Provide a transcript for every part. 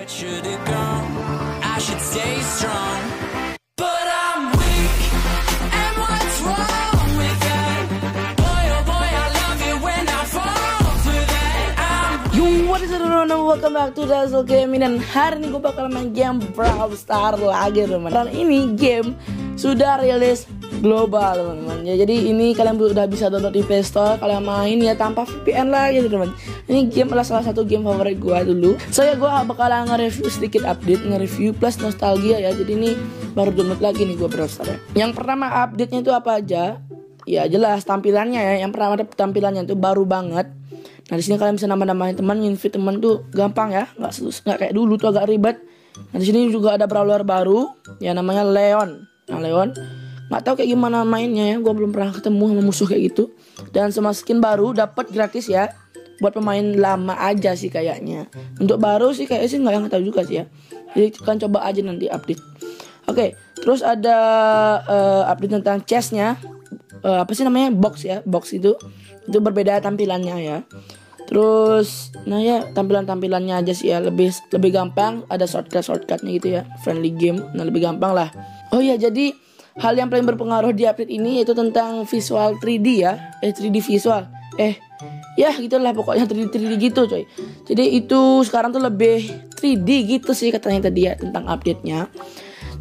it should have gone. I should stay strong, but I'm weak. And what's wrong with that? Boy, oh boy, I love it when I fall for that. Yo, what is it, everyone? Welcome back to Dazzle Gaming. Dan hari ini gue bakal main game Brawl Stars lagi, teman. Dan ini game sudah rilis global, teman-teman. Ya, jadi ini kalian udah bisa download di Play Store. Kalian main ya tanpa VPN lah, gitu, teman. Ini game adalah salah satu game favorit gua dulu. So ya, gua bakalan nge-review sedikit, update, nge-review plus nostalgia ya. Jadi ini baru download lagi nih gua Brawl Stars. Yang pertama update-nya itu apa aja? Ya jelas tampilannya ya. Yang pertama tampilannya itu baru banget. Nah, di sini kalian bisa nambah-nambahin teman, invite teman tuh gampang ya. Enggak kayak dulu tuh agak ribet. Nah, di sini juga ada brawler baru ya, namanya Leon. Nah, Leon nggak tahu kayak gimana mainnya ya, gue belum pernah ketemu sama musuh kayak gitu. Dan semua skin baru dapat gratis ya, buat pemain lama aja sih kayaknya. Untuk baru sih kayaknya sih nggak yang tahu juga sih ya. Jadi kan coba aja nanti update. Oke, terus ada update tentang chestnya, apa sih namanya, box ya, box itu berbeda tampilannya ya. Terus nah ya tampilannya aja sih ya, lebih gampang. Ada shortcutnya gitu ya, friendly game, nah lebih gampang lah. Oh ya, jadi hal yang paling berpengaruh di update ini yaitu tentang visual 3D ya. 3D visual. Ya gitulah pokoknya 3D gitu, coy. Jadi itu sekarang tuh lebih 3D gitu sih katanya tadi ya tentang update-nya.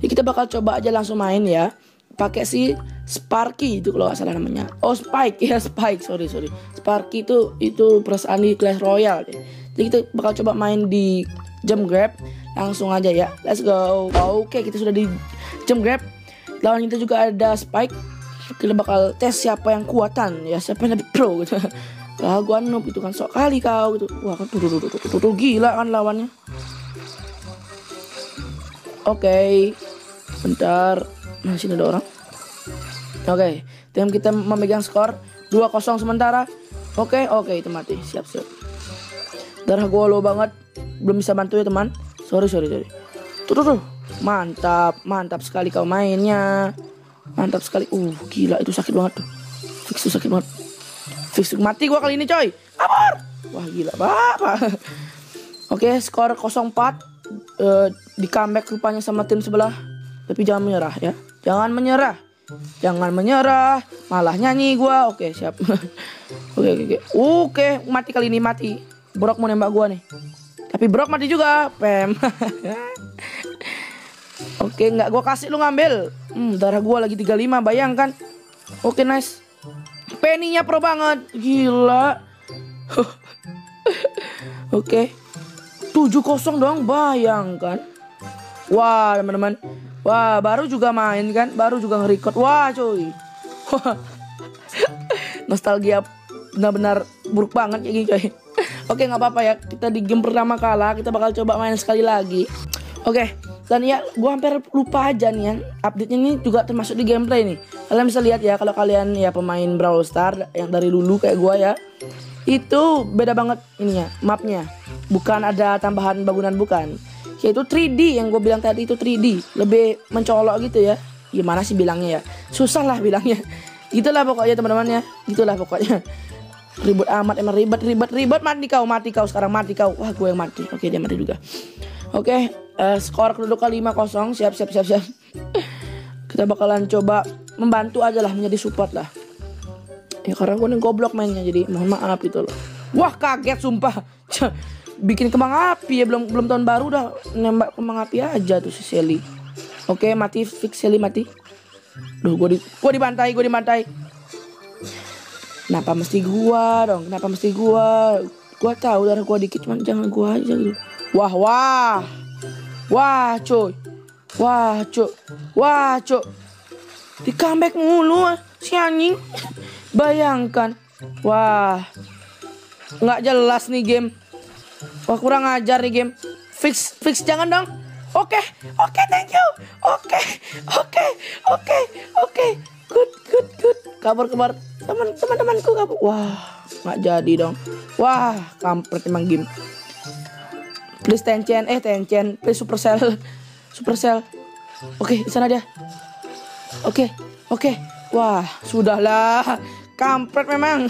Jadi kita bakal coba aja langsung main ya. Pakai si Sparky itu kalau nggak salah namanya. Oh, Spike ya, Spike. Sorry. Sparky itu perasaan di Clash Royale. Jadi kita bakal coba main di Jump Grand. Langsung aja ya. Let's go. Oke, kita sudah di Jump Grand. Lawan kita juga ada Spike. Kita bakal tes siapa yang kuatan ya, siapa yang lebih pro gitu. Lah gua noob gitu kan, sok kali kau gitu. Wah kan tuh gila kan lawannya. Oke. Bentar. Nah, sini ada orang. Oke, tim kita memegang skor 2-0 sementara. Oke, itu mati. Siap. Darah gua low banget. Belum bisa bantu ya, teman. Sorry. Tuh. Mantap sekali kau mainnya. Mantap sekali. Gila itu sakit banget tuh. Fix tuh sakit banget. Fix tuh mati gua kali ini, coy. Amor. Wah, gila, Bapak. Oke, skor 0-4. Di comeback rupanya sama tim sebelah. Tapi jangan menyerah ya. Jangan menyerah. Malah nyanyi gua. Oke, siap. Oke. Oke, mati kali ini, mati. Brok mau nembak gua nih. Tapi Brok mati juga. Pem. Oke, nggak gue kasih, lu ngambil. Darah gue lagi 35, bayangkan. Oke, nice. Penny-nya pro banget. Gila. Oke. 7-0 dong, bayangkan. Wah, teman-teman. Wah, baru juga main kan, baru juga nge-record. Wah, cuy. Nostalgia benar-benar buruk banget kayak gini, coy. Oke, nggak apa-apa ya. Kita di game pertama kalah, kita bakal coba main sekali lagi. Oke, dan ya gue hampir lupa aja nih ya, update-nya ini juga termasuk di gameplay nih. Kalian bisa lihat ya, kalau kalian ya pemain Brawl Stars yang dari dulu kayak gue ya, itu beda banget ininya, mapnya. Bukan ada tambahan bangunan, bukan. Yaitu 3D yang gue bilang tadi, itu 3D. Lebih mencolok gitu ya. Gimana sih bilangnya ya, susah lah bilangnya. Gitulah pokoknya, teman-teman ya. Gitulah pokoknya. Ribut amat, emang ribet. Mati kau sekarang, mati kau. Wah, gue yang mati. Oke, dia mati juga. Oke, skor kedudukan 5-0. Siap. Kita bakalan coba membantu aja lah, menjadi support lah. Ya karena gue nih goblok mainnya, jadi mohon maaf gitu loh. Wah, kaget sumpah. Bikin kembang api ya, belum tahun baru udah nembak kembang api aja tuh si Shelly. Oke, mati, fix Shelly mati. Duh, gue dibantai. Kenapa mesti gua? Gua tahu darah gua dikit, cuman jangan gua aja gitu. Wah, cuy. Di comeback mulu si anjing. Bayangkan. Wah. Nggak jelas nih game. Wah, kurang ajar nih game. Fix jangan dong. Oke, thank you. Oke. Good. Kabar teman-temanku kabur. Wah, nggak jadi dong. Wah, kampret emang game. Please Tencent, please Supercell. Oke, di sana dia. Oke. Wah, sudahlah. Kampret memang.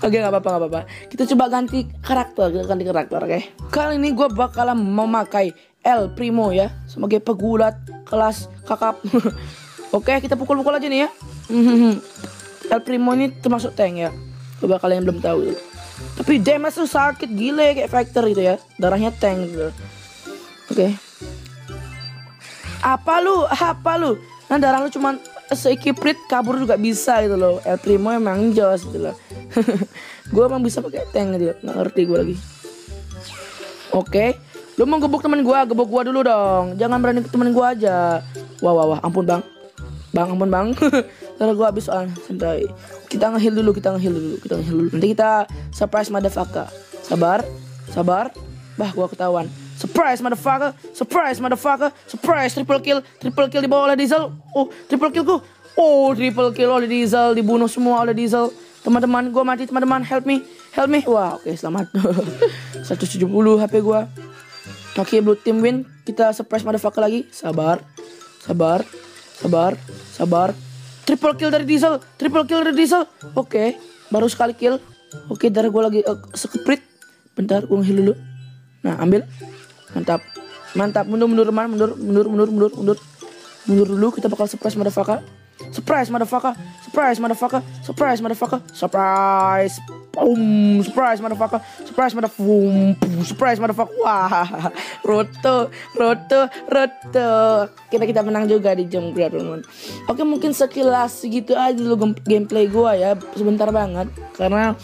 Oke, nggak apa-apa, nggak apa-apa. Kita coba ganti karakter, oke. Okay? Kali ini gue bakalan memakai El Primo ya, sebagai pegulat kelas kakap. Oke, kita pukul-pukul aja nih ya. El Primo ini termasuk tank ya. Coba kalian belum tahu. Tapi damage tuh sakit gile kayak Factor gitu ya. Darahnya tank gitu. Oke. Okay. Apa lu? Nah, darah lu cuman sekiprit kabur juga bisa gitu loh. El Primo emang jelas gitu loh. Gue emang bisa pakai tank gitu. Nggak ngerti gue lagi. Oke, okay. Lu mau gebuk temen gue, gebuk gue dulu dong. Jangan berani ke temen gue aja. Wah, ampun bang. Ampun bang. Karena gue habis soalnya. Santai. Kita nge-heal dulu, Nanti kita surprise motherfucker. Sabar, Bah, gue ketahuan. Surprise motherfucker, surprise triple kill dibawa oleh Diesel. Oh, triple killku. Oh, triple kill oleh Diesel, dibunuh semua oleh Diesel. Teman-teman, gue mati, teman-teman, help me, Wah, oke, okay, selamat. 170 HP gue. Oke, okay, blue team win. Kita surprise motherfucker lagi. Sabar, Triple kill dari Diesel, Oke, okay, baru sekali kill. Oke, okay, darah gue lagi sekeprit. Bentar, gue nge-heal dulu. Nah, ambil. Mantap, mundur dulu. Kita bakal surprise motherfucker, surprise, boom, wah, roto, kita menang juga di Jump Grand Tournament. Oke, mungkin sekilas segitu aja dulu gameplay gua ya, sebentar banget karena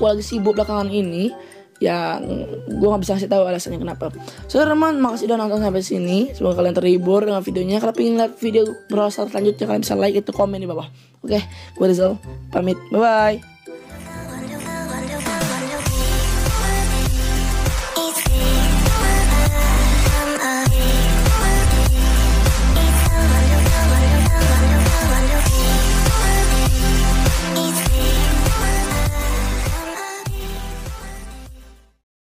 gua lagi sibuk belakangan ini. Yang gue gak bisa ngasih tahu alasannya kenapa. So teman, makasih udah nonton sampai sini. Semoga kalian terhibur dengan videonya. Kalau pengen lihat video Brawl Stars selanjutnya, kalian bisa like itu, komen di bawah. Oke, gue Diesel pamit, bye bye.